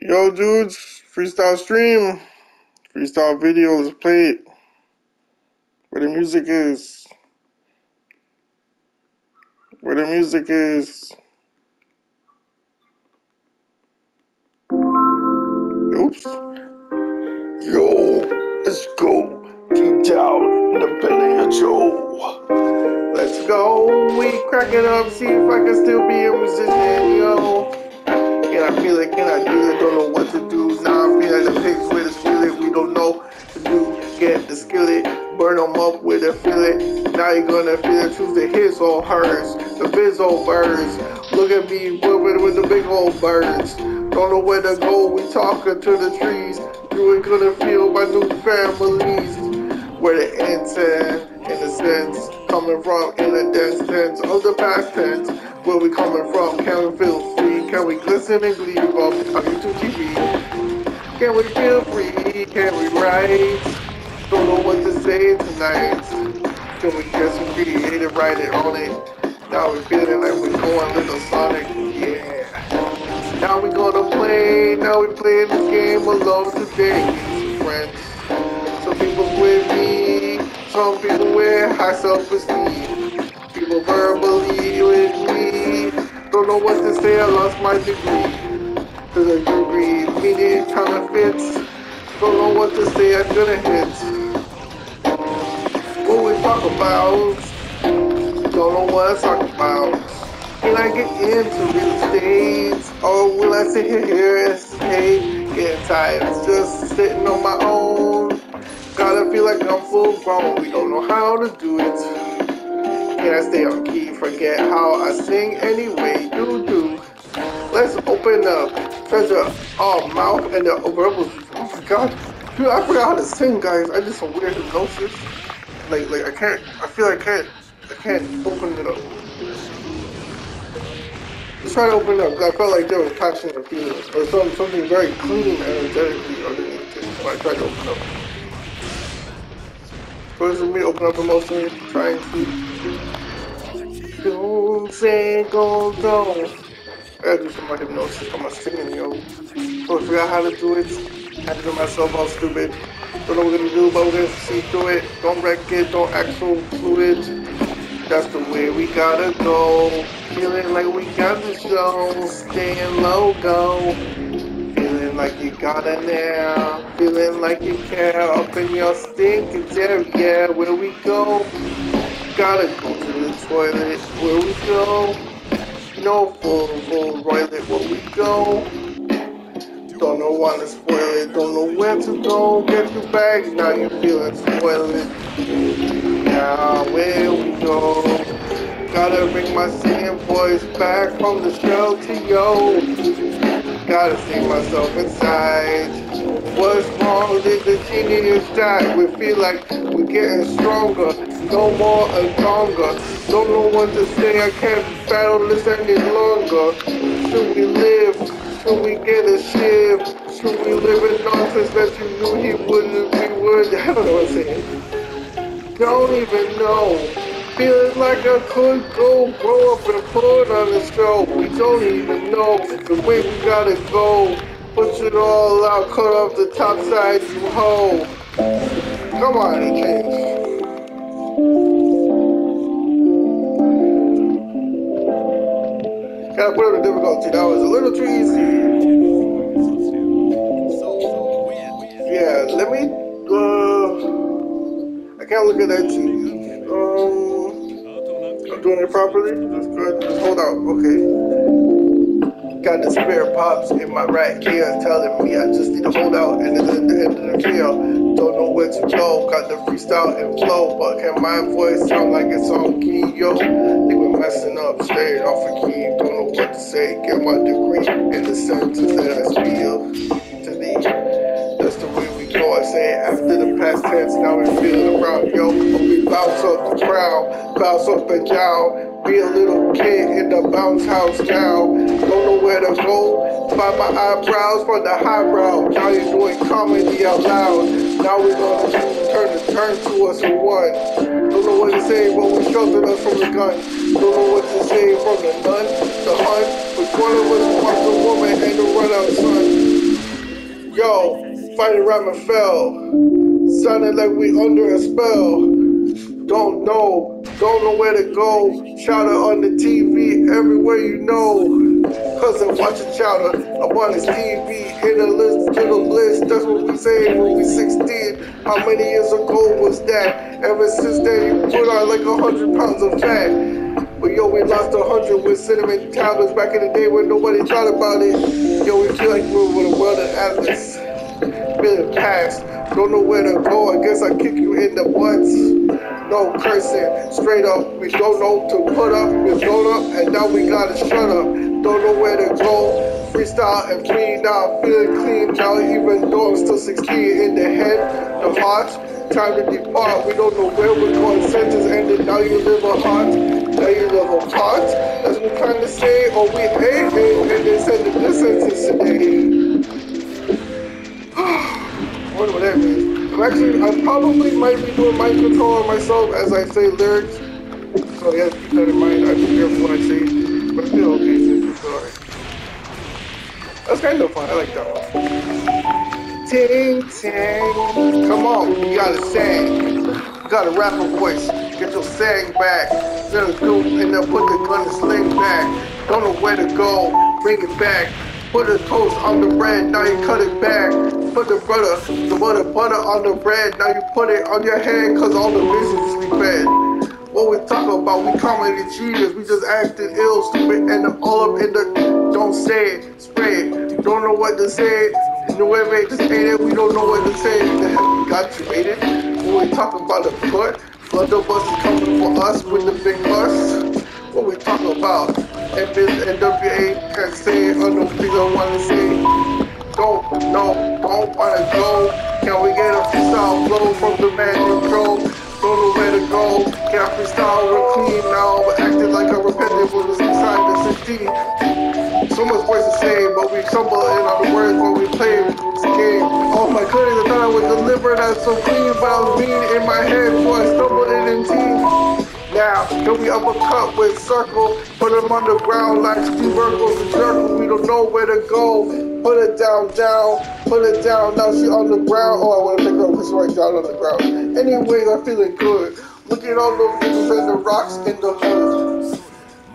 Yo dudes, freestyle stream, freestyle video is played where the music is, where the music is. Oops. Yo, let's go deep down in the belly of Joe. Let's go, we crack it up, see if I can still be a musician, yo. Can I feel it? Can I do it? Don't know what to do. Now I feel like the pigs with a skillet. We don't know what to do. Get the skillet, burn them up with a fillet. Now you're gonna feel it. Choose the his or hers, the biz or birds. Look at me whipping with the big old birds. Don't know where to go. We talking to the trees. You ain't gonna feel my new families. Where the intent, innocence, coming from in the dense tense of the past tense. Where we coming from? Can we feel free? Can we glisten and gleam off our YouTube TV? Can we feel free? Can we write? Don't know what to say tonight. Can we just create it, write it, own it? Now we feeling like we're going little Sonic, yeah. Now we gonna play, now we playing this game alone today. Friends, some people with me, some people with high self-esteem. People verbally with me. Don't know what to say, I lost my degree. To the degree, meaning kinda fits. Don't know what to say, I shouldn't hit. What we talk about? Don't know what I talk about. Can I get into real estate? Or will I sit here and stay? Getting tired, just sitting on my own. Gotta feel like I'm full grown. We don't know how to do it. Can I stay on key? Forget how I sing anyway. You do. Let's open up. Treasure our mouth and the verbals. Oh my god. Dude, I forgot how to sing, guys. I just a weird hypnosis. Like I can't. I feel like I can't open it up. Let's try to open it up. I felt like there was passion and feeling. Or something very clean and energetically underneath it. So I tried to open up. First of me, open up emotionally, trying to. Don't say go, don't. I gotta do some hypnosis on my singing, yo. So I forgot how to do it. I had to do myself all stupid. Don't know what we're gonna do, but we're gonna see through it. Don't wreck it, don't act so included. That's the way we gotta go. Feeling like we got the show. Staying low, go. Feeling like you got it now. Feeling like you care. Up in your stinking area, where we go. Gotta go to the toilet, where we go. No full toilet, where we go. Don't know why to spoil it, don't know where to go. Get your bag, now you're feeling spoiled. Now where we go. Gotta bring my singing voice back from the shell to yo. Gotta see myself inside. What's wrong? Did the genius die? We feel like we're getting stronger, no more and stronger. Don't know what to say, I can't battle this any longer. Should we live? Should we get a shift? Should we live in nonsense that you knew he wouldn't be worth? I don't know what I'm saying. Don't even know. Feeling like I could go grow up and pull it on the show. We don't even know the way we gotta go. Push it all out, cut off the top side, you hoe. Come on, EJ. Gotta put up the difficulty, that was a little too easy. Yeah, let me, I can't look at that cheese. I'm doing it properly, that's good, just hold out, okay. Got the spare pops in my right ear, telling me I just need to hold out, and it's at the end of the trail. Don't know where to go, got the freestyle and flow, but can my voice sound like it's on key, yo? They were messing up, straight off a key, don't know what to say, get my degree in the sentences that I feel to thee. That's the way we go, I say it after the past tense, now we feeling around, yo, but we bounce up the crowd, bounce up and down. Be a little kid in the bounce house now. Don't know where to go. By my eyebrows for the highbrow. Now you're doing comedy out loud. Now we're gonna turn to us in one. Don't know what to say, but we sheltered us from the gun. Don't know what to say from the nun, the hunt. We're going to watch the woman and the run out son. Yo, fighting rhyme and fell, sounding like we under a spell. Don't know where to go. Chowder on the TV, everywhere you know. Cousin watching Chowder, I'm on his TV. In the list, to the list, that's what we say when we 16. How many years ago was that? Ever since then, you put on like 100 pounds of fat. But yo, we lost 100 with cinnamon tablets back in the day when nobody thought about it. Yo, we feel like we're with a world of atlas. Feeling past, don't know where to go. I guess I kick you in the butts. No cursing, straight up. We don't know to put up, we don't up, and now we gotta shut up. Don't know where to go. Freestyle and free now, feeling clean now. Even though I'm still 16, in the head, the heart, time to depart. We don't know where we're going. Sentence ended. Now you live a heart. Now you live apart, as we kind of say, or we hate it, and they said the sentences today. I wonder what that means. I'm actually, I probably might be doing mind control on myself as I say lyrics. So yeah, keep that in mind, I be careful what I say, but still okay, it's alright. That's kind of fun, I like that one. Ting, ting, come on, you gotta sing. You gotta rap a voice. Get your sang back. Then a dude end up put the gun and sling back. Don't know where to go, bring it back. Put the toast on the bread, now you cut it back. Put the butter on the bread, now you put it on your head, cause all the business we fed. What we talk about, we comedy cheaters, we just acting ill, stupid, and all up in the don't say it, spray it. Don't know what to say, no way, just ain't it, we don't know what to say. The hell we got you, ain't it? When we talk about the foot, the bus is coming for us with the big bus. What we talk about? If it's NWA, can't say it, I know things I wanna say. Don't wanna go. Can we get a freestyle flow from the man control? Don't know where to go. Can I freestyle? We're clean now. We're acting like I repented when it's inside the 16. So much voice to say, but we stumble in our words when we play this game. Oh my goodness, I thought I would deliver that so clean, but I was mean in my head before I stumbled. Now, can we uppercut with circle? Put them on the ground like two burgles and jerk. We don't know where to go. Put it down, put it down. Now she on the ground. Oh, I want to take her pussy right down on the ground. Anyways, I'm feeling good. Look at all those bitches and the rocks in the hood.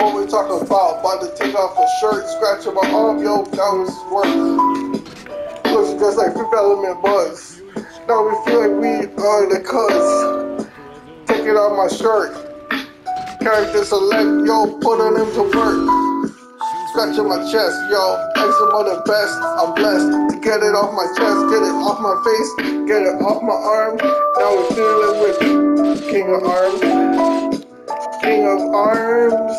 What we talk about to take off a shirt, scratching my arm, yo, that was work. Looks just like Fifth Element Buzz. Now we feel like we are the cuz. Take it off my shirt. Character select, yo, put on them to work. Scratching my chest, yo, eczema the best. I'm blessed to get it off my chest, get it off my face, get it off my arm. Now we're feeling with King of Arms. King of Arms.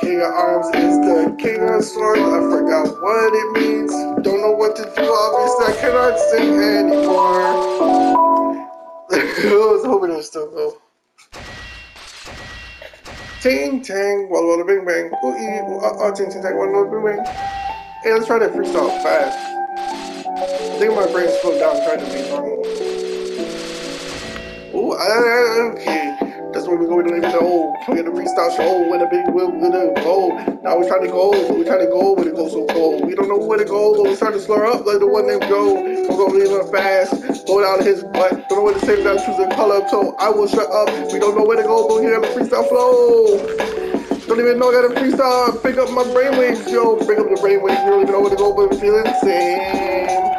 King of Arms is the King of Swords. I forgot what it means. Don't know what to do, obviously I cannot sing anymore. I was hoping it was still cool. Ting tang, walla walla bing bang, ooh ee, ooh ah ah, ting ting tang, walla walla bing bang. Hey, let's try that freestyle fast. I think my brain's slowed down trying to be normal. Ooh, okay. That's when we go to the show. We got a freestyle show with a big whip with a goal. Now we're trying to go, but we're trying to go when it goes so cold. We don't know where to go, but we're trying to slur up like the one named Joe. We're gonna leave him fast, go down his butt. Don't know where to say without choosing color, so I will shut up. We don't know where to go, but we got a freestyle flow. Don't even know I got a freestyle. Pick up my brainwaves, yo. Pick up the brainwaves. We don't even know where to go, but we're feeling the same.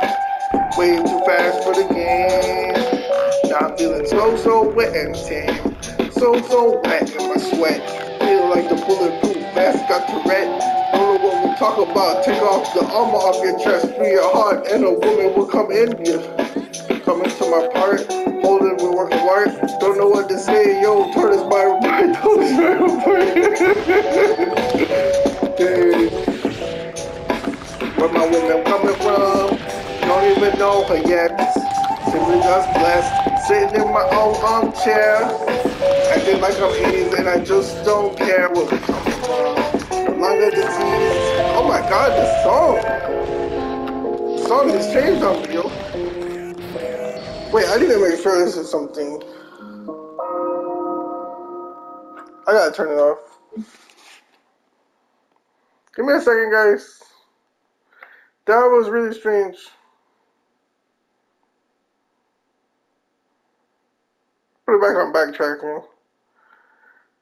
Way too fast for the game. Now I'm feeling so wet and tame. So wet in my sweat, feel like the bulletproof mask got Tourette. Don't know what we talk about. Take off the armor off your chest, free your heart, and a woman will come in here. Come into my part, holding with work of art. Don't know what to say, yo. Turn is my report. Don't is my report. Where my woman coming from? Don't even know her yet. Simply just blessed, sitting in my own armchair. Acting like I'm 80s and I just don't care what we talk about. Longer disease. Oh my god, this song! The song has changed on me, yo. Wait, I need to make sure this is something. I gotta turn it off. Give me a second, guys. That was really strange. Put it back on backtracking.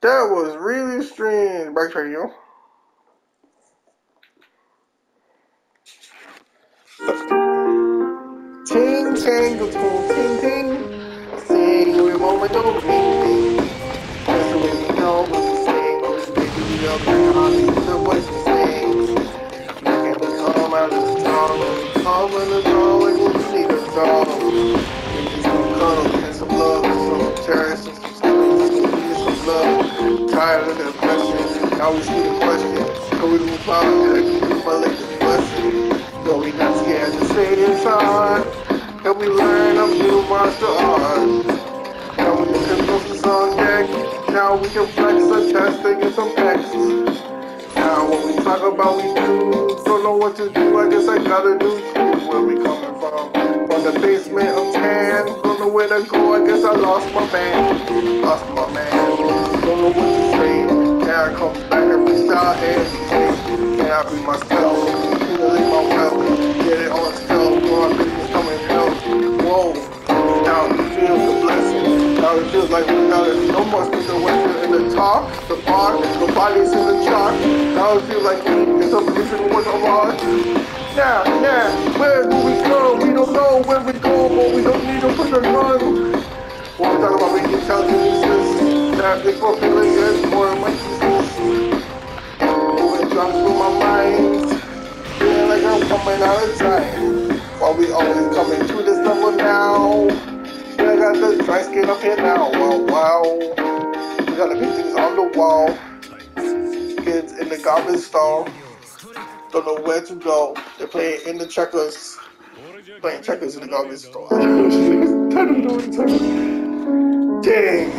That was really strange. Backtracking, yo. Ting, tang, the tool, ting, ting. Sing, we won't let go, ting, ting. That's the way we know what to sing. We're sticking it up, and honestly, the voice we sing. Back at the home, out of the dog. When we call in the dog, and we'll see the dog. We need some cuddles and some love, and some terrorists, and some students. We need some love. I'm tired of the questions. I always see the questions. So we move out, and I keep my legs in blessings. But we not scared to say this hard. And we learn a new martial art. Now we can post the song deck. Now we can flex our chest and get some X. Now what we talk about we do. Don't know what to do, I guess I gotta do too. Where we coming from? From the basement of tan. Don't know where to go, I guess I lost my man. Lost my man. Don't know what to say. Now I come back and freestyle and take. Now I be myself. My weapon, get it on still, more people coming help. Whoa, now it feels a blessing. Now it feels like now there's no more speaking weapon in the top, the bar, the bodies in the chalk. Now it feels like it's a different one of ours. Now, where do we go? We don't know where we go, but we don't need to push and run. What we're talking about making challenges, that big population is more of my business. Moving drums through my mind. I'm coming out of time. While we always coming to this level now. Yeah, I got the dry skin up here now. Wow. We got the paintings on the wall. Kids in the garbage store. Don't know where to go. They're playing in the checkers. Playing checkers in the garbage store. Dang.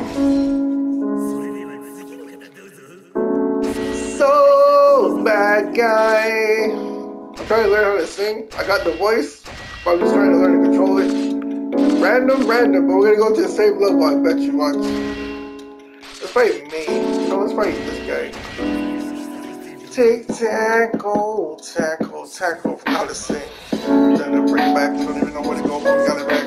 So bad guy. I'm trying to learn how to sing. I got the voice, but I'm just trying to learn to control it. Random, but we're gonna go to the same level, I bet you watch. Let's fight me. No, let's fight this guy. Take tackle from how to sing. Then I bring it back, don't even know where to go, but we got it back.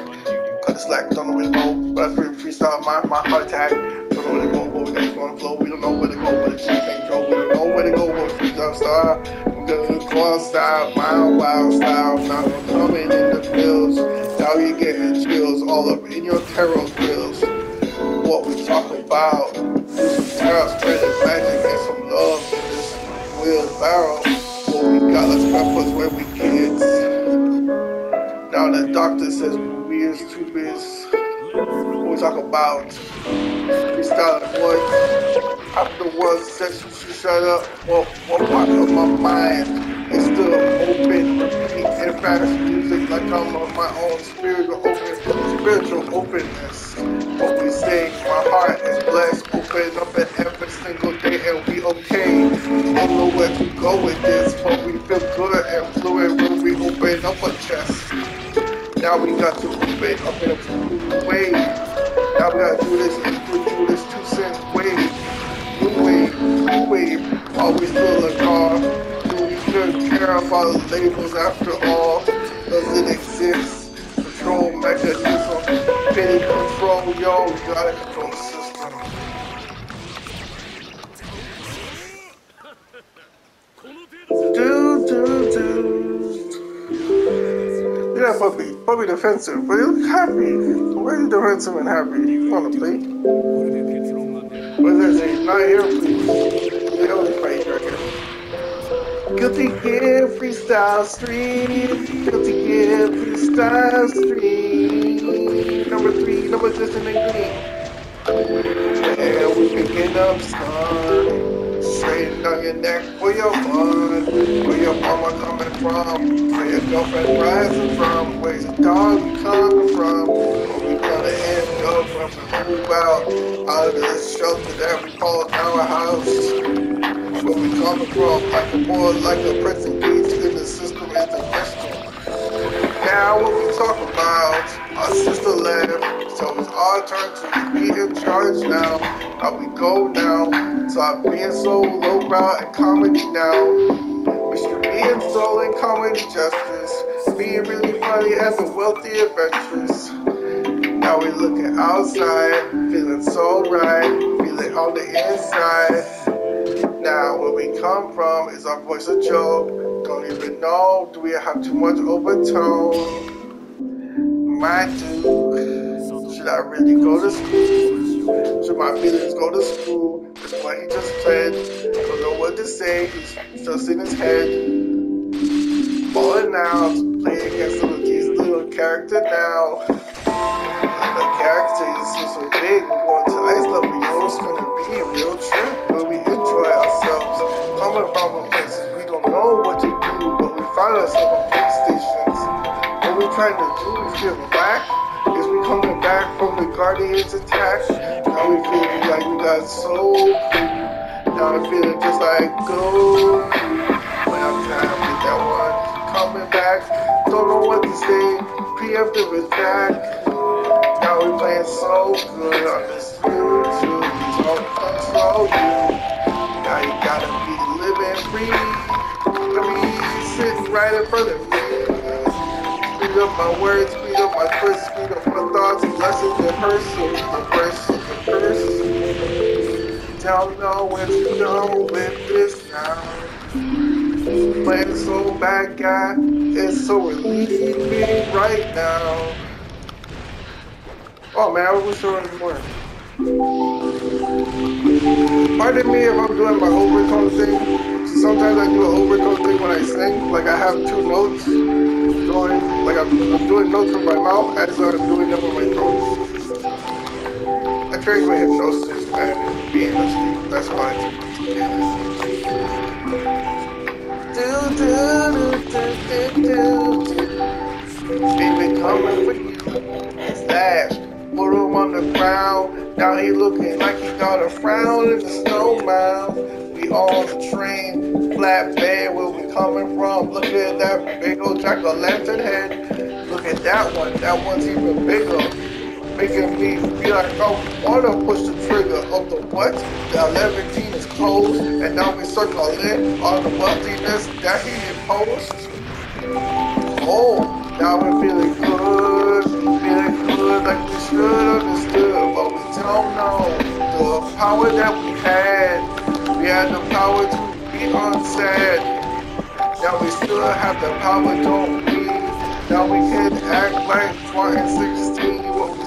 Cut the slack, don't know where to go, but I freestyle my heart attack. Don't know where to go, but we got it going flow. We don't know where to go, but the cheap ain't drove. We don't know where to go, but we freestyle star. The call style, my wild style, now I'm coming in the pills. Now you're getting chills all up in your tarot pills. What we talking about? Do some tarot, spread the magic and some love in this wheelbarrow. What we got, let's prep us when we kids. Now the doctor says we is too biz. What we talking about? Freestyling what? Afterwards, section, she shut up. Well, one part of my mind is still open, repeat, and fast music like I'm on my own spiritual openness. What we say, my heart is blessed, open up at every single day, and we okay. I don't know where to go with this, but we feel good and fluid when we open up our chest. Now we got to open up in a way. Now we got to do this and do this 2 cents way. New wave, always fill a car. Do we shouldn't care about the labels after all? Does it exist? Control mechanism, pity control, yo, you gotta control the system. Dude. Yeah, puppy defensive, but he looks happy. Why is defensive and happy? You wanna play? What is it? Not here, please. They only fight right here. Guilty Gear Freestyle Street. Guilty Gear Freestyle Street. Number 3, just in the green. And we picking up sun. Straighten down your neck for your fun. Where your mama coming from? Where your girlfriend rising from? Where's your dog coming from? End up when we move out of this shelter that we call our house. Where we come across like a boy, like a person engaged in the system and the question. Now what we talk about, our sister left, so it's our turn to be in charge now. How we go now, stop being so lowbrow and comedy now. Being soul and comedy justice, being really funny as a wealthy adventurous. Now we looking outside, it's alright. Feel it on the inside. Now where we come from, is our voice a joke? Don't even know, do we have too much overtone? Might do. Should I really go to school? Should my feelings go to school? That's what he just said. Don't know what to say, he's just in his head. Falling out, play against some of these little character now. The character is so big, we're going to Iceland, we know it's gonna be a real trip, but we enjoy ourselves. Coming from places we don't know what to do, but we find ourselves on PlayStations. What we're trying to do, we feel back, is we coming back from the Guardians attack. Now we feeling like we got so cool. Now I'm feeling just like go. When I'm trying to get that one. Coming back, don't know what to say, preemptive attack. Now we playing so good on this YouTube, don't control you. Now you gotta be living free, I mean, sitting right in front of me. Speed up my words, speed up my first, speed up my thoughts, lessons in person, in person. Don't know where to go with this now. Playing so bad guy, it's so relieving right now. Oh man, I wish there was more. Pardon me if I'm doing my overtone thing. Sometimes I do an overtone thing when I sing. Like I have two notes going, like I'm doing notes with my mouth as I'm doing them with my throat. I carry my hypnosis and being asleep. That's why I do this. Baby coming with you, his ass, put him on the ground. Now he looking like he got a frown in the snow mound. We on the train, flatbed, where we coming from. Look at that big old jack-o'-lantern head. Look at that one's even bigger. Making me feel like I wanna push the trigger of the what? The 11 is closed, and now we circle in on the wealthiness that he imposed. Oh, now we're feeling good like we should understood, but we don't know the power that we had. We had the power to be unsaid. Now we still have the power, don't we? Now we can act like 4 and 16.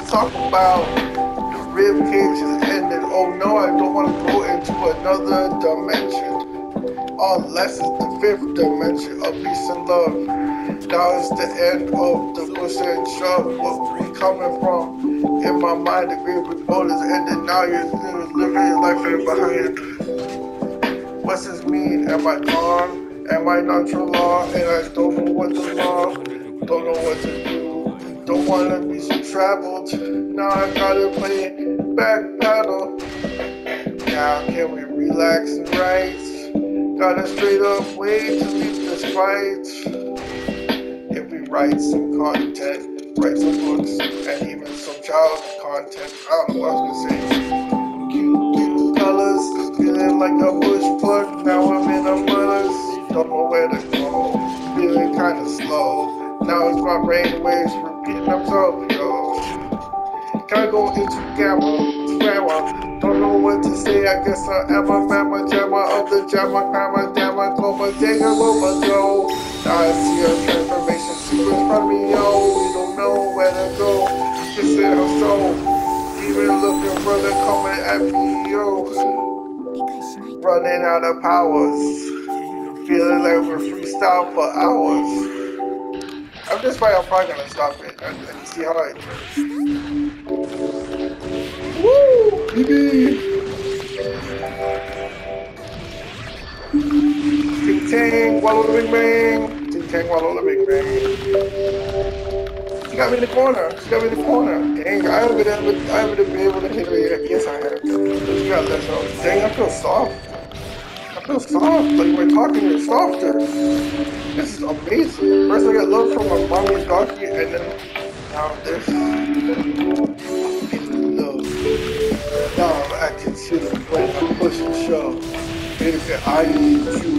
Talk about the rib cage is ended. Oh no, I don't want to go into another dimension, unless it's the 5th dimension of peace and love. Now it's the end of the push and shove. What we coming from? In my mind, the green revolt is ended. Now you're living your life right behind. What's this mean? Am I calm? Am I nonchalant? And I don't know what to love. Don't know what to do. Don't wanna be so traveled. Now I gotta play back paddle. Now can we relax and write? Gotta straight up way to leave this fight. If we write some content, write some books, and even some child content. I don't know what I was gonna say. Cute colors, feeling like a bush plug. Now I'm in umbrellas, don't know where to go. Feeling kinda slow. Now it's my brain waves repeating themselves, yo. Gotta go into grammar. Don't know what to say, I guess I am a mamma jamma of the jamma, cramma, damma, coma, digger, boba, yo. Now I see a transformation secret from me, yo. We don't know where to go, just in her soul. Even looking brother coming at me, yo. Running out of powers. Feeling like we're freestyle for hours. I'm just probably gonna stop it and see how I do. Woo! Baby! Ting tang, wallow the big bang! Ting tang, wallow the big bang! She got me in the corner! She got me in the corner! Dang, I haven't been able to hit her yet. Yes, I have. She got less of. Dang, I feel soft. I feel soft, like we're talking to softer. This is amazing. First I got love from my mom and doggy, and then now this. Now I'm acting silly, like I'm pushing show. Baby, I need you.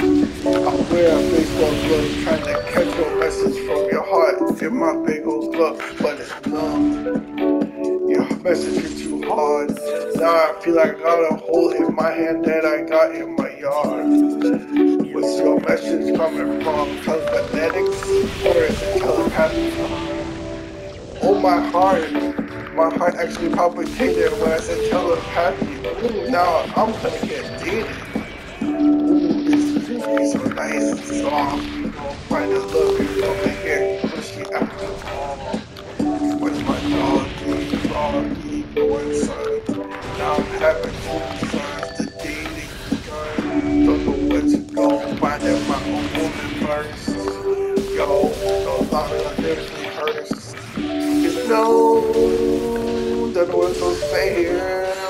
I wear a baseball glove, trying to catch your message from your heart. In my big old glove, but it's numb. Your message is too hard. I got a hole in my hand that I got in my yard. What's your message coming from? Telephonetics or is it telepathy? Oh, my heart actually palpitated when I said telepathy. Now I'm gonna get dated. This creepy, so nice and soft. You know, find a little bit over here, pushy after all. Where's my doggy, boy, son? Now I'm having two sons, the dating gun. Don't know where to go, find out my own woman first. Yo, no longer literally hurts. You know, that was so fair.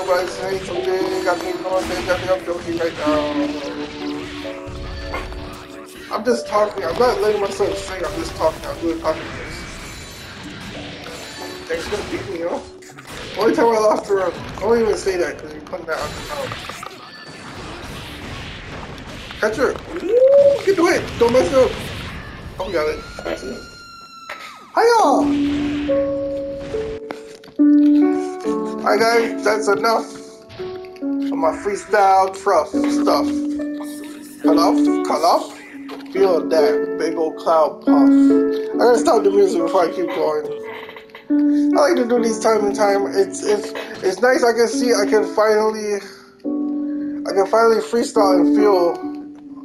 But I say something, I think no one thinks I think I'm joking right now. I'm just talking, I'm not letting myself sing, I'm just talking, I'm doing talking this. Thanks for beating me up. Only time I lost the room. Don't even say that because you're putting that on the mouth. Catch her! Woo! Get away! Don't mess up! Oh, we got it. Hiya! Alright guys, that's enough of my freestyle truff stuff. Cut off. Feel that big old cloud puff. I gotta stop the music before I keep going. I like to do these time and time. It's nice. I can see I can finally freestyle and feel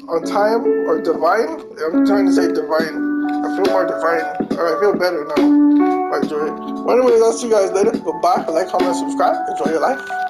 on time or divine. I'm trying to say divine. I feel more divine. Or I feel better now. I enjoy it. Well, anyways, I'll see you guys later. Goodbye. Like, comment, subscribe. Enjoy your life.